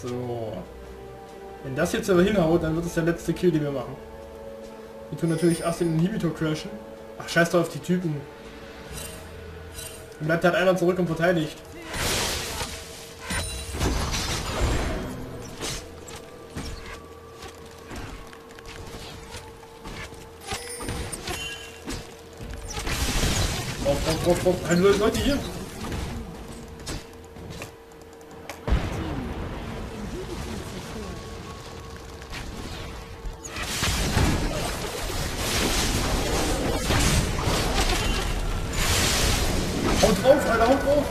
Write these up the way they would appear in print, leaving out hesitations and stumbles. So. Wenn das jetzt aber hinhaut, dann wird es der letzte Kill, den wir machen. Wir tun natürlich erst den Inhibitor crashen. Ach, scheiß doch auf die Typen. Dann bleibt halt einer zurück und verteidigt. Auf. Also Leute hier. Haut drauf, Alter, haut drauf.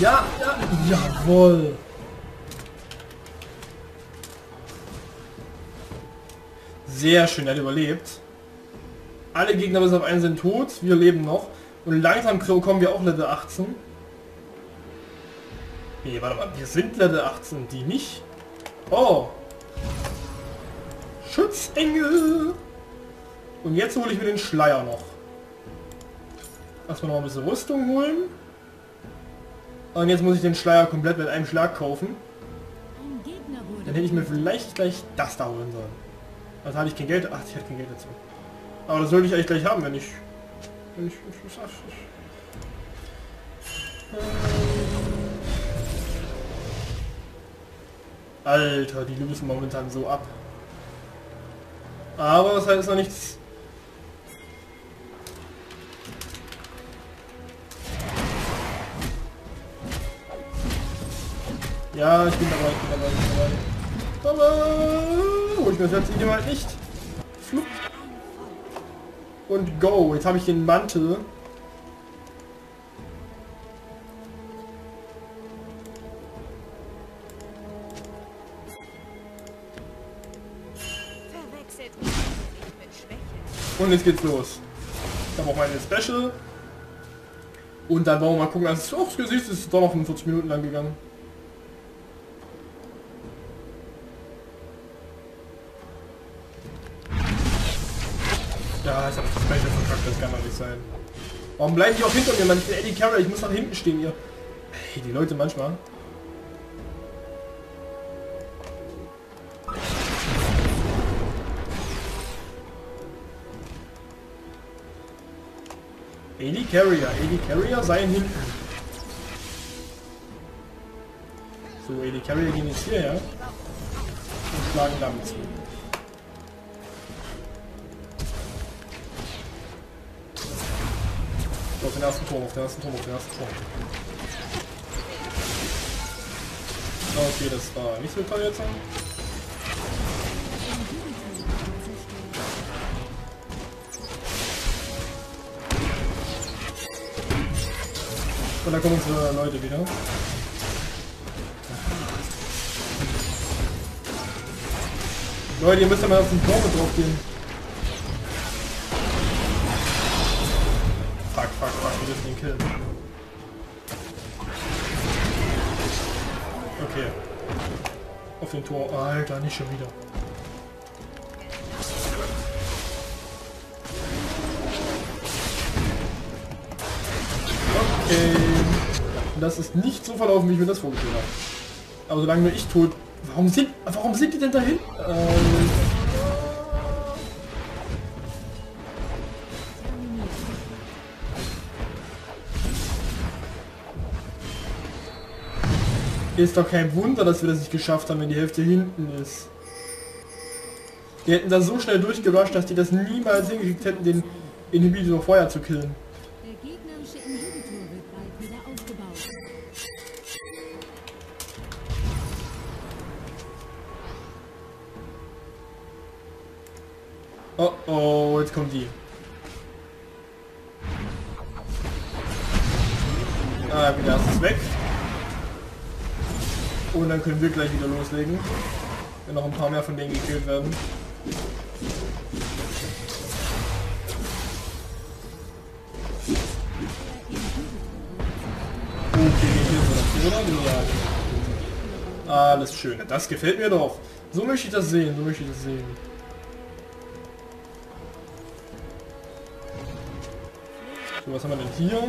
Ja, ja, jawohl. Sehr schön, er hat überlebt. Alle Gegner bis auf einen sind tot, wir leben noch. Und langsam kommen wir auch Level 18. Nee, warte mal, wir sind Level 18, die nicht. Oh. Schutzengel. Und jetzt hole ich mir den Schleier noch. Erstmal noch ein bisschen Rüstung holen. Und jetzt muss ich den Schleier komplett mit einem Schlag kaufen. Dann hätte ich mir vielleicht gleich das da holen sollen. Also hatte ich kein Geld. Ach, ich hatte kein Geld dazu. Aber das sollte ich eigentlich gleich haben, wenn ich... Alter, die lösen momentan so ab. Aber das heißt noch nichts... Ja, ich bin dabei, ich bin dabei, ich bin jetzt in halt nicht. Flup. Und go. Jetzt habe ich den Mantel. Und jetzt geht's los. Ich habe auch meine Special. Und dann wollen wir mal gucken. Also, aufs Gesicht ist es doch noch 45 Minuten lang gegangen. Ja, ich hab das Special verkackt, das kann doch nicht sein. Warum bleiben die auch hinter mir, Mann? Ich bin Eddie Carroll, ich muss nach hinten stehen, ihr. Hey, die Leute manchmal. Eddie Carrier, sei hinten. So, Eddie Carrier gehen jetzt hierher. Und schlagen damit zu. Auf den ersten Turm, auf den ersten Turm, auf den ersten Turm. Okay, das war nicht so toll jetzt. Und da kommen unsere Leute wieder. Leute, ihr müsst ja mal auf den Turm drauf gehen. Fuck, wir dürfen ihn killen. Okay. Auf den Tor. Alter, nicht schon wieder. Okay. Das ist nicht so verlaufen, wie ich mir das vorgestellt habe. Aber solange nur ich tot... Warum sind die denn dahin? Ist doch kein Wunder, dass wir das nicht geschafft haben, wenn die Hälfte hinten ist. Wir hätten da so schnell durchgerusht, dass die das niemals hingekriegt hätten, den Inhibitor vorher zu killen. Der gegnerische Inhibitor wird bald wieder aufgebaut. Oh oh, jetzt kommt die. Ah, wieder ist es weg. Und dann können wir gleich wieder loslegen, wenn noch ein paar mehr von denen gekillt werden. Okay, hier. Alles schön, das gefällt mir doch. So möchte ich das sehen, so möchte ich das sehen. So, was haben wir denn hier?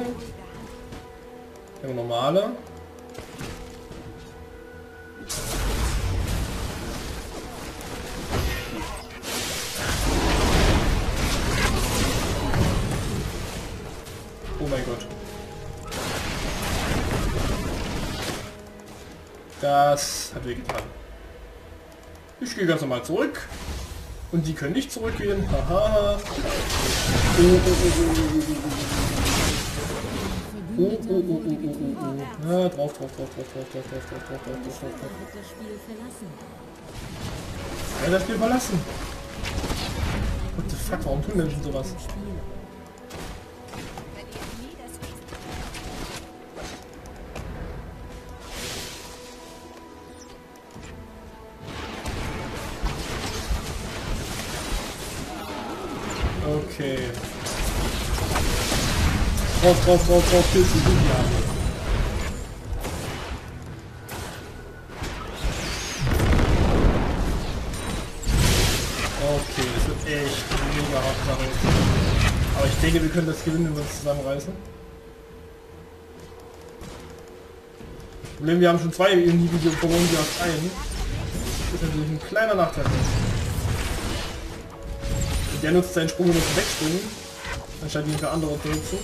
Eine normale. Oh mein Gott. Das hat wehgetan. Ich gehe ganz normal zurück. Und die können nicht zurückgehen. Haha. Na, drauf. Ja, das Spiel verlassen. What the fuck, warum tun Menschen sowas? Okay. Drauf, Pilze, die haben. Okay, das wird echt mega Hauptsache. Aber ich denke, wir können das gewinnen, wenn wir uns zusammenreißen. Problem, wir haben schon zwei in die Video verloren, wir haben einen. Das ist natürlich ein kleiner Nachteil. Der nutzt seinen Sprung und muss wegspringen, anstatt ihn für andere zu nutzen.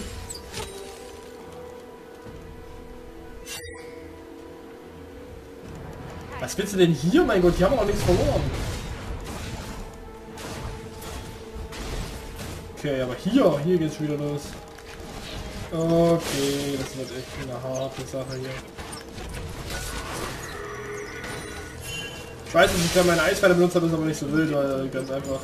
Was willst du denn hier? Mein Gott, die haben auch nichts verloren. Okay, aber hier geht's schon wieder los. Okay, das wird echt eine harte Sache hier. Ich weiß nicht, wer meine Eisfeile benutzt hat, ist aber nicht so wild, weil ganz einfach.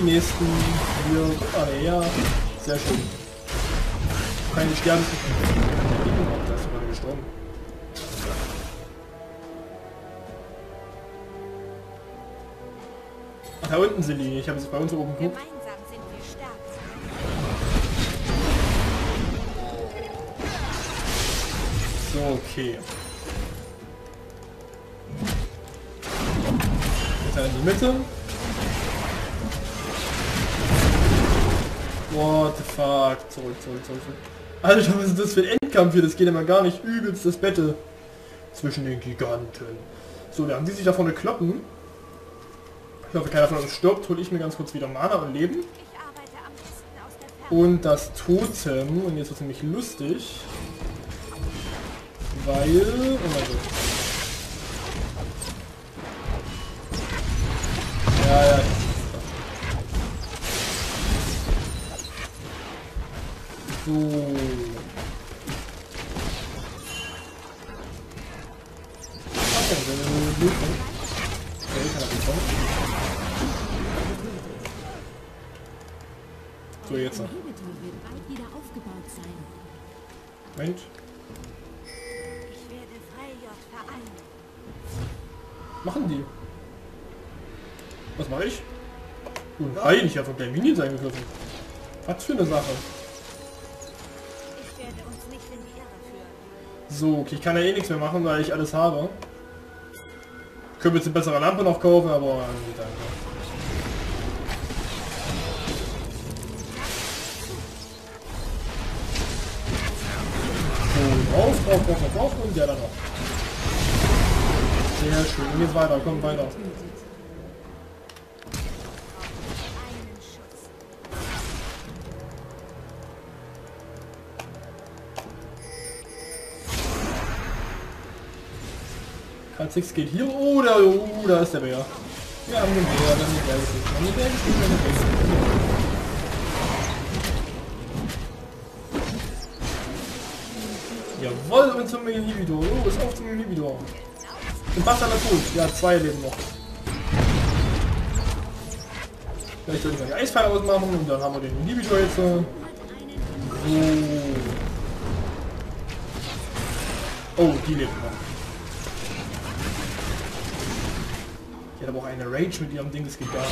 Nächsten hier. Ah ne, ja. Sehr schön. Keine Sterne. Da ist gerade gestorben. Ach, da unten sind die. Ich habe sie bei uns oben geguckt. So, okay. Jetzt halt in die Mitte. What the fuck, zurück. Alter, was ist das für ein Endkampf hier? Das geht immer gar nicht. Übelst das Battle zwischen den Giganten. So, während die sich da vorne kloppen. Ich hoffe, keiner von uns stirbt. Hole ich mir ganz kurz wieder Mana und Leben. Und das Totem. Und jetzt wird es nämlich lustig. Weil... Oh mein Gott. Ja. So. So, jetzt noch. Moment. Machen die? Was mache ich? Oh nein, ich habe von der Minions eingegriffen. Was für eine Sache. So, okay, ich kann ja eh nichts mehr machen, weil ich alles habe. Ich könnte jetzt eine bessere Lampe noch kaufen, aber... Danke. So, drauf und ja dann noch. Sehr schön, und jetzt weiter, komm weiter. Six geht hier oder da ist der Bär. Wir haben den Bär, dann den Bär. Jawohl, und zum Inhibitor. Oh, ist auf zum Inhibitor. Und was hat er tot? Ja, zwei Leben noch. Vielleicht soll ich noch die Eisfeile ausmachen und dann haben wir den Inhibitor jetzt. So. Oh, die leben noch. Die hat aber auch eine Rage mit ihrem Ding, das geht gar nicht.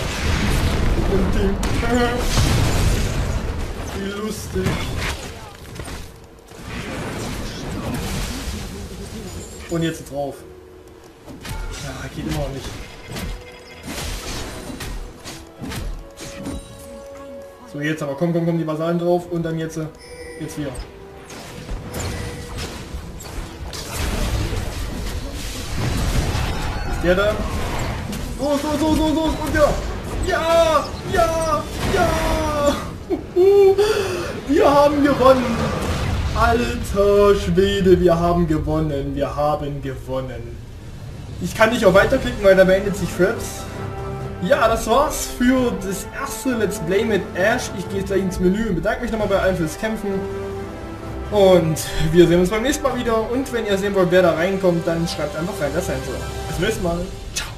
Wie lustig. Und jetzt drauf. Ja, geht immer noch nicht. So, jetzt aber. Komm, komm, komm, die Basalen drauf und dann jetzt, jetzt hier. Der da. So, so, so, so, so. Und ja. Ja, ja, ja. Wir haben gewonnen. Alter Schwede, wir haben gewonnen. Wir haben gewonnen. Ich kann nicht auch weiterklicken, weil da beendet sich Fraps. Ja, das war's für das erste Let's Play mit Ash. Ich gehe jetzt gleich ins Menü und bedanke mich nochmal bei allen fürs Kämpfen. Und wir sehen uns beim nächsten Mal wieder. Und wenn ihr sehen wollt, wer da reinkommt, dann schreibt einfach rein, das sein soll. Bis zum nächsten Mal. Ciao.